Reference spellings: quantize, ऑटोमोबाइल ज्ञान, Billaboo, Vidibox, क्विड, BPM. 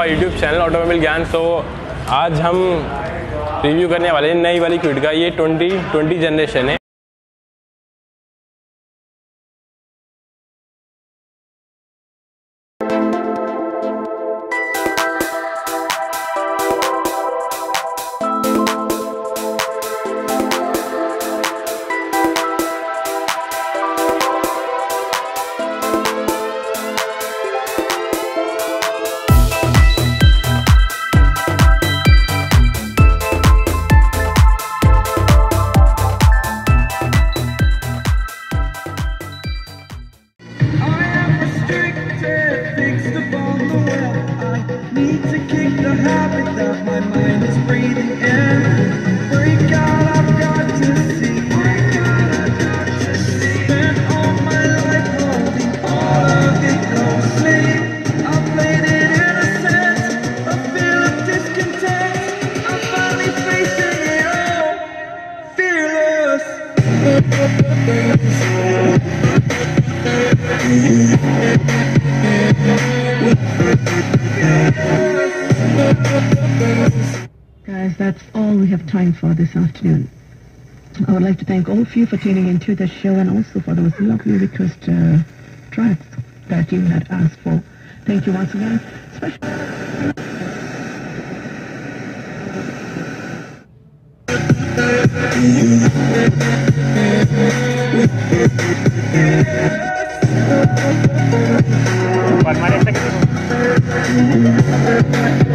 हुआ YouTube channel ऑटोमोबाइल ज्ञान। तो आज हम रिव्यू करने वाले हैं नई वाली क्विड का। ये 2020 जनरेशन है। Guys, that's all we have time for this afternoon. I would like to thank all of you for tuning into the show and also for those lovely request tracks that you had asked for. Thank you once again. Special.